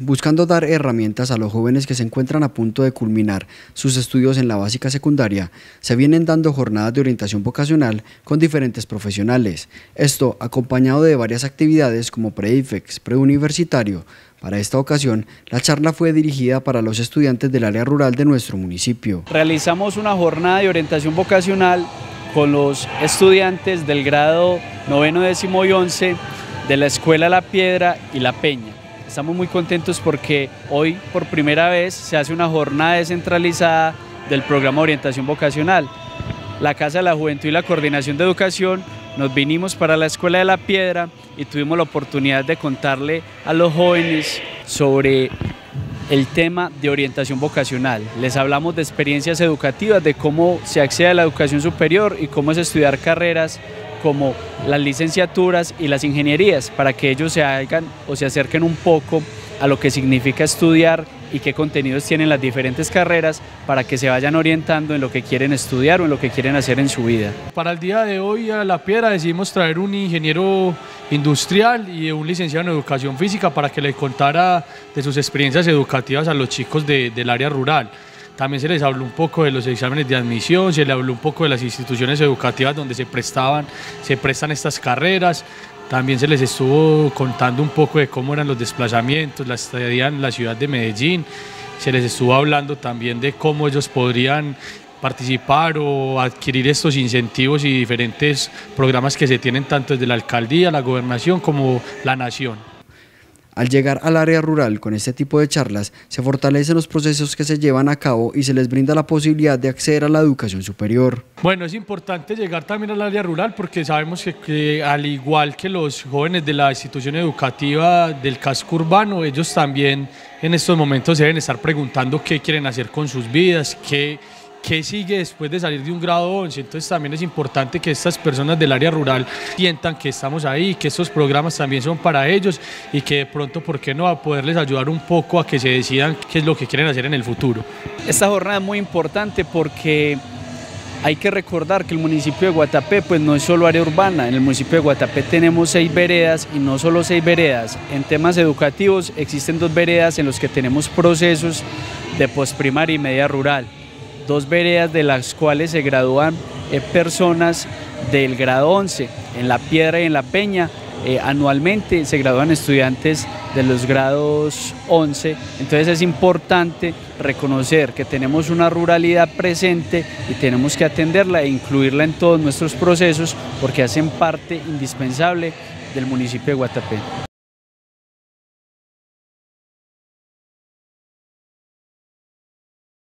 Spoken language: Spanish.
buscando dar herramientas a los jóvenes que se encuentran a punto de culminar sus estudios en la básica secundaria, se vienen dando jornadas de orientación vocacional con diferentes profesionales. Esto acompañado de varias actividades como pre-ICFES, preuniversitario. Para esta ocasión, la charla fue dirigida para los estudiantes del área rural de nuestro municipio. Realizamos una jornada de orientación vocacional con los estudiantes del grado 9, 10 y 11 de la Escuela La Piedra y La Peña. Estamos muy contentos porque hoy por primera vez se hace una jornada descentralizada del programa de orientación vocacional. La Casa de la Juventud y la Coordinación de Educación nos vinimos para la Escuela de La Piedra y tuvimos la oportunidad de contarle a los jóvenes sobre el tema de orientación vocacional. Les hablamos de experiencias educativas, de cómo se accede a la educación superior y cómo es estudiar carreras como las licenciaturas y las ingenierías, para que ellos se hagan o se acerquen un poco a lo que significa estudiar y qué contenidos tienen las diferentes carreras, para que se vayan orientando en lo que quieren estudiar o en lo que quieren hacer en su vida. Para el día de hoy a La Piedra decidimos traer un ingeniero industrial y un licenciado en educación física para que les contara de sus experiencias educativas a los chicos del área rural. También se les habló un poco de los exámenes de admisión, se les habló un poco de las instituciones educativas donde se prestan estas carreras. También se les estuvo contando un poco de cómo eran los desplazamientos, la estadía en la ciudad de Medellín. Se les estuvo hablando también de cómo ellos podrían participar o adquirir estos incentivos y diferentes programas que se tienen tanto desde la alcaldía, la gobernación como la nación. Al llegar al área rural con este tipo de charlas, se fortalecen los procesos que se llevan a cabo y se les brinda la posibilidad de acceder a la educación superior. Bueno, es importante llegar también al área rural porque sabemos que al igual que los jóvenes de la institución educativa del casco urbano, ellos también en estos momentos deben estar preguntando qué quieren hacer con sus vidas, ¿Qué sigue después de salir de un grado 11? Entonces también es importante que estas personas del área rural sientan que estamos ahí, que estos programas también son para ellos y que de pronto, ¿por qué no?, a poderles ayudar un poco a que se decidan qué es lo que quieren hacer en el futuro. Esta jornada es muy importante porque hay que recordar que el municipio de Guatapé pues no es solo área urbana. En el municipio de Guatapé tenemos 6 veredas y no solo 6 veredas. En temas educativos existen 2 veredas en los que tenemos procesos de posprimaria y media rural. 2 veredas de las cuales se gradúan personas del grado 11, en La Piedra y en La Peña. Anualmente se gradúan estudiantes de los grados 11, entonces es importante reconocer que tenemos una ruralidad presente y tenemos que atenderla e incluirla en todos nuestros procesos porque hacen parte indispensable del municipio de Guatapé.